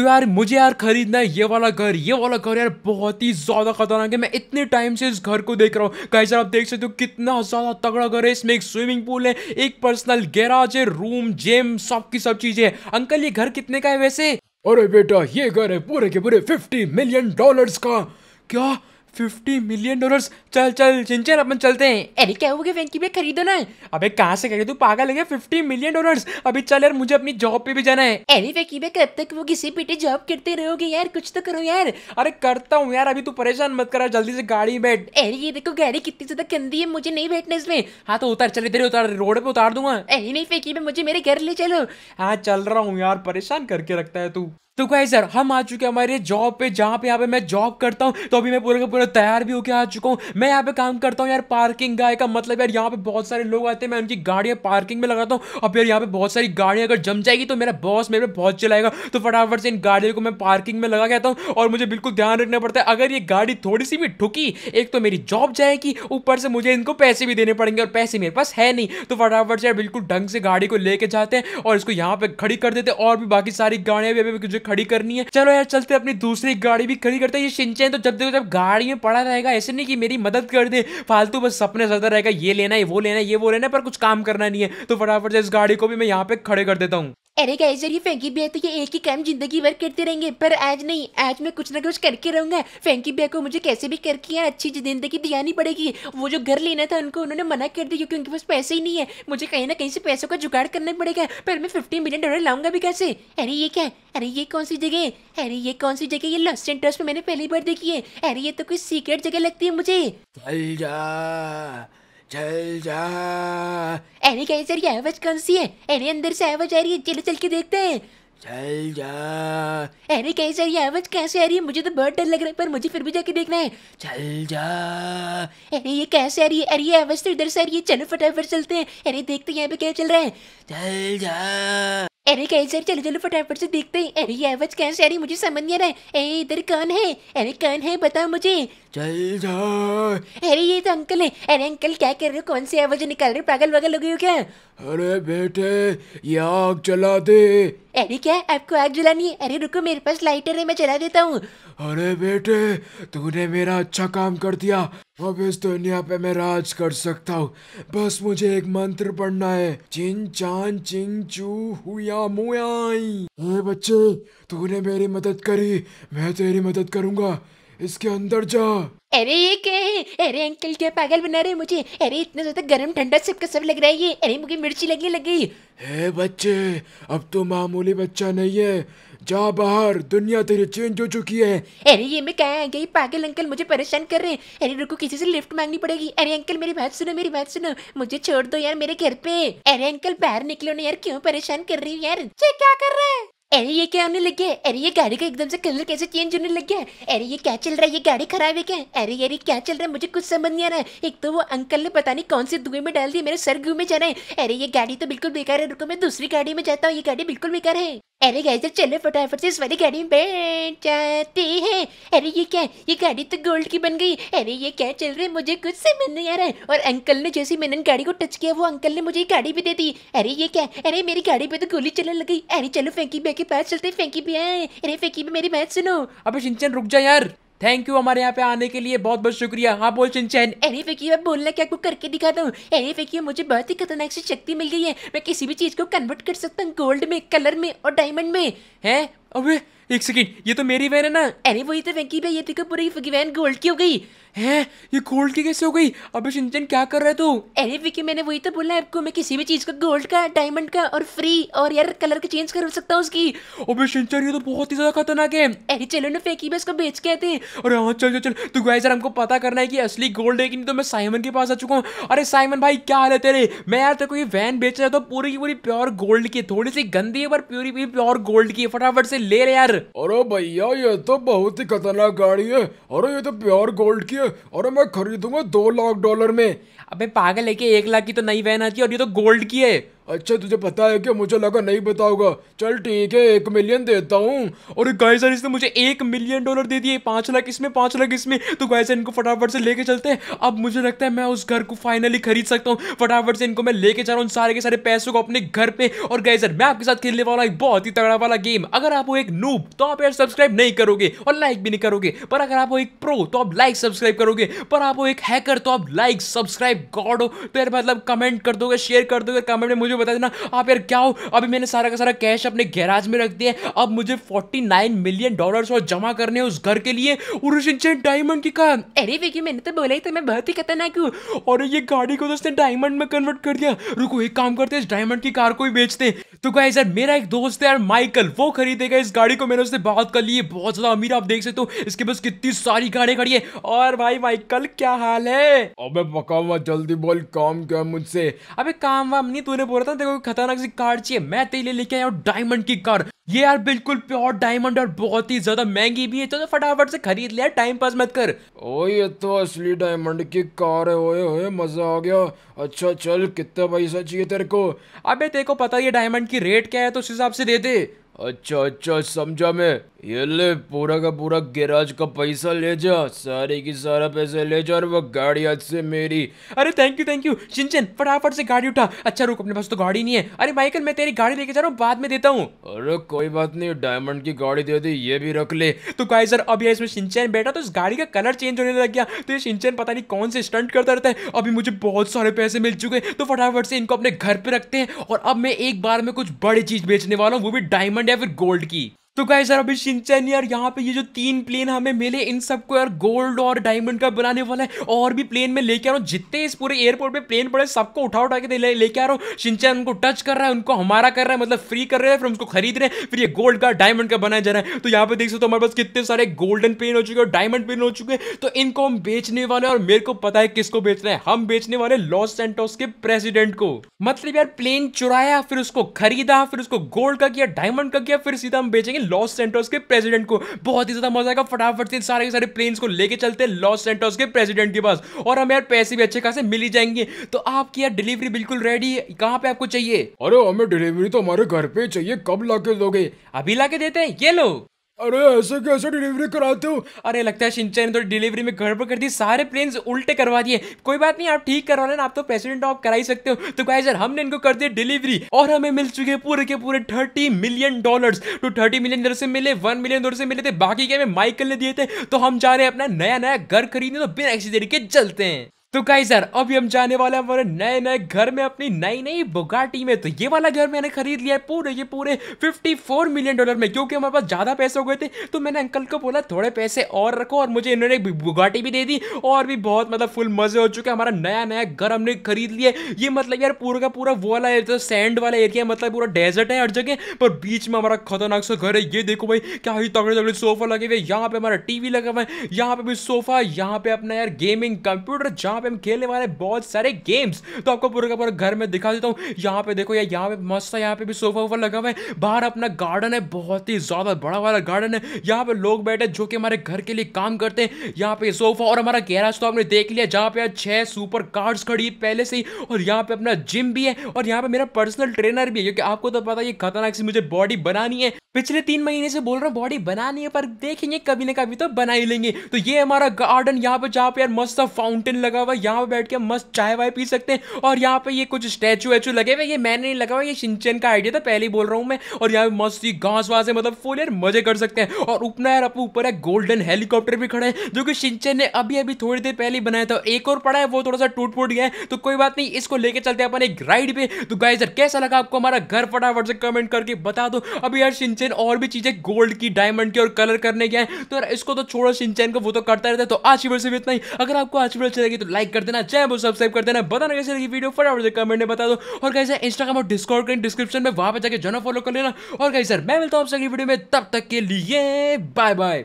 तो यार मुझे यार खरीदना है ये वाला घर यार बहुत ही ज़्यादा खतरनाक है। मैं इतने टाइम से इस घर को देख रहा हूँ। गाइस आप देख सकते हो कितना ज़्यादा तगड़ा घर है। इसमें एक स्विमिंग पूल है, एक पर्सनल गैराज है, रूम, जिम, सब चीज़ें हैं। अंकल ये घर कितने का है वैसे? अरे बेटा ये घर है पूरे के पूरे $50 मिलियन का। क्या $50 मिलियन? चल शिनचैन अपन चलते हैं। अरे क्या हो गया वेंकी भाई, खरीदो ना। अबे कहाँ से खरीदो, पागल है क्या? $50 मिलियन अभी। चल यार मुझे अपनी जॉब पे भी जाना है। अरे वेंकी भाई कब तक वो घिसे पीटे जॉब करते रहोगे यार, कुछ तो करो यार। अरे करता हूँ यार, अभी तू परेशान मत कर, जल्दी से गाड़ी बैठ। अरे ये देखो गाड़ी कितनी ज्यादा गंदी है, मुझे नहीं बैठना इसमें। हाँ तो उतार, चले तेरे उतार, रोड पे उतार दूंगा। अरे नहीं वेंकी भाई मुझे मेरे घर ले चलो। हाँ चल रहा हूँ यार, परेशान करके रखता है तू। तो गाइस यार हम आ चुके हैं हमारे जॉब पे, जहाँ पे यहाँ पे मैं जॉब करता हूँ। तो अभी मैं पूरे का पूरा तैयार भी होकर आ चुका हूँ। मैं यहाँ पे काम करता हूँ यार पार्किंग गाय का, मतलब यार यहाँ पे बहुत सारे लोग आते हैं, मैं उनकी गाड़ियाँ पार्किंग में लगाता हूँ। अब यार यहाँ पे बहुत सारी गाड़ियाँ अगर जम जाएगी तो मेरा बॉस मेरे पे बहुत चिल्लाएगा, तो फटाफट से इन गाड़ियों को मैं पार्किंग में लगा के आता हूँ। और मुझे बिल्कुल ध्यान रखना पड़ता है, अगर ये गाड़ी थोड़ी सी भी ठुकी एक तो मेरी जॉब जाएगी, ऊपर से मुझे इनको पैसे भी देने पड़ेंगे, और पैसे मेरे पास है नहीं। तो फटाफट से यार बिल्कुल ढंग से गाड़ी को लेके जाते हैं और इसको यहाँ पे खड़ी कर देते हैं। और भी बाकी सारी गाड़ियाँ भी खड़ी करनी है। चलो यार चलते अपनी दूसरी गाड़ी भी खड़ी करते हैं। ये शिनचैन तो जब देखो जब गाड़ी में पड़ा रहेगा, ऐसे नहीं कि मेरी मदद कर दे, फालतू बस सपने ज्यादा रहेगा, ये लेना है वो लेना है ये वो लेना है, पर कुछ काम करना नहीं है। तो फटाफट से इस गाड़ी को भी मैं यहाँ पे खड़े कर देता हूँ। अरे गाइस यार ये फैंकी भैया तो ये एक ही काम जिंदगी भर करते रहेंगे, पर आज नहीं, आज मैं कुछ ना कुछ करके रहूंगा। फैंकी भैया को मुझे कैसे भी करके यार अच्छी जिंदगी दिलानी पड़ेगी। वो जो घर लेना था उनको उन्होंने मना कर दिया क्योंकि उनके पास पैसे ही नहीं है। मुझे कहीं ना कहीं से पैसों का जुगाड़ करना पड़ेगा, पर मैं $50 मिलियन लाऊंगा भी कैसे? अरे ये क्या, अरे ये कौन सी जगह है, अरे ये कौन सी जगह, ये लॉस एंजेलिस में मैंने पहली बार देखी है। अरे ये तो कोई सीक्रेट जगह लगती है मुझे। चल जा। अरे गाइस सर ये आवाज कौन सी है? अरे अंदर से आवाज आ रही है, चलो चल के देखते हैं। चल जा। अरे गाइस सर ये आवाज कहाँ से आ रही है? मुझे तो बहुत डर लग रहा है, पर मुझे फिर भी जाके देखना है। चल जा। अरे ये कहाँ से आ रही है? अरे ये आवाज तो इधर से आ रही है, चलो फटाफट चलते हैं। अरे देखते हैं यहाँ पे क्या चल रहा है। चल जा। अरे गाइस यार चलो फटाफट से देखते हैं। अरे ये आवाज कहाँ से आ रही, मुझे समझ नहीं आ रहा है। अरे इधर कौन है, अरे कौन है बताओ मुझे। चल जा। अरे ये तो अंकल है। अरे अंकल क्या कर रहे हो, कौन सी आवाज निकाल रहे हो, पागल वागल हो गए हो क्या? अरे बेटे ये आग जला दे। अरे क्या आपको आग जलानी है? अरे रुको मेरे पास लाइटर है, मैं जला देता हूँ। अरे बेटे तूने मेरा अच्छा काम कर दिया, अब इस दुनिया पे मैं राज कर सकता हूँ। बस मुझे एक मंत्र पढ़ना है, शिनचैन चिंगचू हुया मुयाई। हे बच्चे तूने मेरी मदद करी, मैं तेरी मदद करूँगा, इसके अंदर जा। अरे ये क्या है? अरे अंकल क्या पागल बना रहे मुझे? अरे इतना ज्यादा गर्म ठंडा सबका सब लग रहा है ये। अरे मुझे मिर्ची लगने लग गई। हे बच्चे अब तो मामूली बच्चा नहीं है, जा बाहर, दुनिया तेरी चेंज हो चुकी है। अरे ये मैं कहाँ आ गई, पागल अंकल मुझे परेशान कर रहे हैं। अरे रुको किसी से लिफ्ट मांगनी पड़ेगी। अरे अंकल मेरी बात सुनो मुझे छोड़ दो यार, मेरे घर पे। अरे अंकल बाहर निकलो ना यार, क्यों परेशान कर रही हो यार, क्या कर रहा है? अरे ये क्या होने लग गया? अरे ये गाड़ी का एकदम से कलर कैसे चेंज होने लग गया? अरे ये क्या चल रहा है, ये गाड़ी खराब है क्या? अरे यार ये क्या चल रहा है, मुझे कुछ समझ नहीं आ रहा है। एक तो वो अंकल ने पता नहीं कौन से धुएं में डाल दिया, मेरे सर घूमे जा रहा है। अरे ये गाड़ी तो बिल्कुल बेकार है, रुको मैं दूसरी गाड़ी में जाता हूँ, ये गाड़ी बिल्कुल बेकार है। अरे गाइस चलो फटाफट से इस वाली गाड़ी में बैठ जाते हैं। अरे ये क्या, ये गाड़ी तो गोल्ड की बन गई। अरे ये क्या चल रहा है, मुझे कुछ समझ नहीं आ रहा है। और अंकल ने जैसे मैंने गाड़ी को टच किया, वो अंकल ने मुझे गाड़ी भी दे दी। अरे ये क्या, अरे मेरी गाड़ी पे तो गोली चलने लगी। अरे चलो फेंकी भैया के पास चलते, फेंकी भैया। अरे फेंकी भैया मेरी बात सुनो। अबे शिनचैन रुक जा यार, थैंक यू हमारे यहाँ पे आने के लिए, बहुत बहुत शुक्रिया। हाँ बोल शिनचैन। अरे फेंकी मैं बोलना क्या, आपको करके दिखाता हूँ। अरे फेंकी मुझे बहुत ही खतरनाक सी शक्ति मिल गई है, मैं किसी भी चीज़ को कन्वर्ट कर सकता हूँ गोल्ड में, कलर में और डायमंड में। हैं अबे एक सेकंड, ये तो मेरी वैन है ना। अरे वही तो फेंकी भाई, ये देखो पूरी वैन गोल्ड की हो गई है। ये गोल्ड की कैसे हो गई? अबे शिनचैन क्या कर रहे तू? अरे फेंकी मैंने वही तो बोला आपको, मैं किसी भी चीज का गोल्ड का, डायमंड का और फ्री और यार कलर का चेंज कर सकता हूँ उसकी। अबे शिनचैन ये तो बहुत ही ज्यादा खतरनाक है। अरे चलो ना फेंकी भाई इसको बेच के आते हैं। अरे हाँ चल। तो गाइस यार हमको पता करना है कि असली गोल्ड है कि नहीं। तो मैं साइमन के पास आ चुका हूँ। अरे साइमन भाई क्या हाल है तेरे? मैं यार तेरे ये वैन बेच रहा था, पूरी की पूरी प्योर गोल्ड की, थोड़ी सी गंदी है पर पूरी भी प्योर गोल्ड की। फटाफट से ले रहे यार। अरे भैया ये तो बहुत ही खतरनाक गाड़ी है, अरे ये तो प्योर गोल्ड की है, अरे मैं खरीदूंगा $2 लाख में। अबे पागल है कि 1 लाख की तो नई वैन आती है और ये तो गोल्ड की है। अच्छा तुझे पता है क्या? मुझे लगा नहीं बताओगा। चल ठीक है, 1 मिलियन देता हूँ। और गाइस इसने मुझे $1 मिलियन दे दिए। 5 लाख इसमें, 5 लाख इसमें। तो गाइस इनको फटाफट से लेके चलते हैं। अब मुझे लगता है मैं उस घर को फाइनली खरीद सकता हूँ। फटाफट से इनको मैं लेके जा रहा हूँ सारे के सारे पैसों को अपने घर पे। और गाइस मैं आपके साथ खेलने वाला एक बहुत ही तगड़ा वाला गेम। अगर आप वो एक नूब तो आप यार सब्सक्राइब नहीं करोगे और लाइक भी नहीं करोगे, पर अगर आप वो एक प्रो तो आप लाइक सब्सक्राइब करोगे, पर आप वो एक हैकर तो आप लाइक सब्सक्राइब गॉड हो। तो यार मतलब कमेंट कर दोगे, शेयर कर दोगे, कमेंट में मुझे बता देना आप यार क्या हो। अभी मैंने सारा का सारा कैश अपने गैराज में रख दिया है। अब मुझे $49 मिलियन और जमा करने हैं उस घर के लिए। और शिनचैन डायमंड की कार, अरे विकी मैंने तो बोला ही था मैं बहुत ही खतरनाक हूँ। और ये गाड़ी को तो उसने डायमंड में कन्वर्ट कर दिया। रुको एक काम करते हैं, इस डायमंड की कार को ही बेचते हैं। तो गाइस यार मेरा एक दोस्त है यार माइकल, वो खरीदेगा इस गाड़ी को। मैंने उससे बात कर ली है, बहुत ज्यादा अमीर आप देख सकते हो, इसके पास कितनी सारी गाड़ियां खड़ी है। और भाई माइकल क्या हाल है? अबे पकावा जल्दी बोल काम क्या मुझसे। अबे काम वाम नहीं, तूने बोला था देखो खतरनाक सी कार चाहिए, मैं तेरे लेके आया हूँ डायमंड की कार। ये यार बिल्कुल प्योर डायमंड और बहुत ही ज्यादा महंगी भी है, तो फटाफट से खरीद लिया, टाइम पास मत कर। ओ ये तो असली डायमंड की कार है, ओए ओए मजा आ गया। अच्छा चल कितना पैसा चाहिए तेरे को? अबे तेरे को पता है डायमंड की रेट क्या है, तो उस हिसाब से दे दे। अच्छा अच्छा समझा मैं, ये ले पूरा का पूरा गैराज का पैसा ले जा, सारे की सारा पैसे ले जा और वो गाड़ी आज से मेरी। अरे थैंक यू शिनचैन, फटाफट से गाड़ी उठा। अच्छा रुक, अपने पास तो गाड़ी नहीं है। अरे माइकल मैं तेरी गाड़ी लेके जा रहा हूँ, बाद में देता हूँ। अरे कोई बात नहीं, डायमंड की गाड़ी दे दी, ये भी रख ले। तो गाइस सर अब इसमें शिनचैन बैठा तो इस गाड़ी का कलर चेंज होने लग गया। तो ये शिनचैन पता नहीं कौन से स्टंट करता रहता है। अभी मुझे बहुत सारे पैसे मिल चुके, तो फटाफट से इनको अपने घर पे रखते हैं। और अब मैं एक बार में कुछ बड़ी चीज बेचने वाला हूँ, वो भी डायमंड या फिर गोल्ड की। तो गाइस यार अभी शिनचैन यार यहाँ पे ये जो 3 प्लेन हमें मिले, इन सबको यार गोल्ड और डायमंड का बनाने वाला है। और भी प्लेन में लेके आ रहा हूँ, जितने इस पूरे एयरपोर्ट पे प्लेन पड़े सबको उठा उठा के लेके आ रहा हूँ। शिनचैन उनको टच कर रहा है, उनको हमारा कर रहा है, मतलब फ्री कर रहे हैं, फिर उसको खरीद रहे हैं, फिर ये गोल्ड का डायमंड का बनाया जा रहा है। तो यहाँ पे देख सकते हो हमारे पास कितने सारे गोल्डन प्लेन हो चुके हैं, डायमंड प्लेन हो चुके हैं। तो इनको हम बेचने वाले हैं। और मेरे को पता है किसको बेचना है, हम बेचने वाले लॉस सैंटोस के प्रेसिडेंट को। मतलब यार प्लेन चुराया, फिर उसको खरीदा, फिर उसको गोल्ड का किया, डायमंड का किया, फिर सीधा हम बेचेंगे लॉस सैंटोस के प्रेसिडेंट को। बहुत ही ज्यादा मजा आएगा। फटाफट से सारे के सारे प्लेन्स को लेके चलते हैं लॉस सैंटोस के प्रेसिडेंट के पास, और हमें यार पैसे भी अच्छे खासे मिल ही जाएंगे। तो आपकी यार डिलीवरी बिल्कुल रेडी है, कहाँ पे आपको चाहिए? अरे हमें डिलीवरी तो हमारे घर पे चाहिए, कब लाके दोगे? अभी लाके देते हैं, ये लो। अरे ऐसे कैसे डिलीवरी कराते हो? अरे लगता है शिनचैन ने तो डिलीवरी में गड़बड़ कर दी, सारे प्लेन्स उल्टे करवा दिए। कोई बात नहीं, आप ठीक करवा लेना, आप तो प्रेसिडेंट आप करा ही सकते हो। तो गाइस यार हमने इनको कर दिया डिलीवरी, और हमें मिल चुके पूरे के पूरे $30 मिलियन। तो 30 मिलियन इधर से मिले, 1 मिलियन उधर से मिले थे, बाकी के हमें माइकल ने दिए थे। तो हम जा रहे हैं अपना नया नया घर खरीदने, तो बिना किसी तरीके चलते हैं। तो गाइस यार अभी हम जाने वाले हैं हमारे नए नए घर में, अपनी नई नई बुगाटी में। तो ये वाला घर मैंने खरीद लिया है पूरे ये पूरे $54 मिलियन में, क्योंकि हमारे पास ज़्यादा पैसे हो गए थे। तो मैंने अंकल को बोला थोड़े पैसे और रखो, और मुझे इन्होंने बुगाटी भी दे दी। और भी बहुत मतलब फुल मज़े हो चुके हैं, हमारा नया नया घर हमने खरीद लिया। ये मतलब यार पूरा का पूरा वो वाला एरिया, सैंड वाला एरिया, मतलब पूरा डेजर्ट है हर जगह, पर बीच में हमारा खतरनाक सा घर है। ये देखो भाई क्या ही तगड़े तगड़े सोफा लगे हुए, यहाँ पे हमारा टीवी लगा हुआ है, यहाँ पे भी सोफा, यहाँ पे अपना यार गेमिंग कंप्यूटर, जहाँ पे हम खेलने वाले बहुत सारे गेम्स। तो आपको पूरा का पूरा घर में दिखा देता हूँ। यहाँ पे देखो यार यहाँ पे मस्त है, यहाँ पे भी सोफा वोफा लगा हुआ है। बाहर अपना गार्डन है, बहुत ही ज्यादा बड़ा वाला गार्डन है। यहाँ पे लोग बैठे जो कि हमारे घर के लिए काम करते हैं। यहाँ पे सोफा और हमारा गैराज तो आपने देख लिया, जहाँ पे 6 सुपर कार्स खड़ी है पहले से ही। और यहाँ पे अपना जिम भी है, और यहाँ पे मेरा पर्सनल ट्रेनर भी है, क्योंकि आपको तो पता है खतरनाक से मुझे बॉडी बनानी है। पिछले 3 महीने से बोल रहा हूँ बॉडी बनानी है, पर देखेंगे कभी ना कभी तो बना ही लेंगे। तो ये हमारा गार्डन, यहाँ पे जहाँ पे यार मस्त फाउंटेन लगा हुआ, यहाँ पे बैठ के मस्त चाय वाय पी सकते हैं। और यहाँ पे ये कुछ स्टैचू वैचू लगे हुए, ये मैंने नहीं लगा हुआ, ये शिनचैन का आइडिया था, पहले ही बोल रहा हूँ मैं। और यहाँ पे मस्त ही घास वास है, मतलब फुल यार मजे कर सकते हैं। और उपना यार ऊपर है गोल्डन हेलीकॉप्टर भी खड़ा है, जो कि शिनचैन ने अभी अभी थोड़ी देर पहले बनाया था। एक और पड़ा है, वो थोड़ा सा टूट फूट गया है, तो कोई बात नहीं, इसको लेके चलते हैं अपन एक राइड पे। तो गाइस यार कैसा लगा आपको हमारा घर, फटाफट से कमेंट करके बता दो। अभी यार और भी चीजें गोल्ड की, डायमंड की और कलर करने के हैं, तो इसको तो छोड़ो शिनचैन को, वो तो करता रहता है। तो आज की वीडियो से भी इतना ही। अगर आपको आज की वीडियो अच्छी लगी तो लाइक कर देना, चैनल को सब्सक्राइब कर देना, बताना कैसी लगी वीडियो फटाफट से कमेंट में बता दो। और गाइस इंस्टाग्राम और डिस्कॉर्ड के डिस्क्रिप्शन में वहां पे जाकर जाना फॉलो कर लेना। और गाइस मैं मिलता हूं आपसे अगली वीडियो में, तब तक के लिए बाय बाय।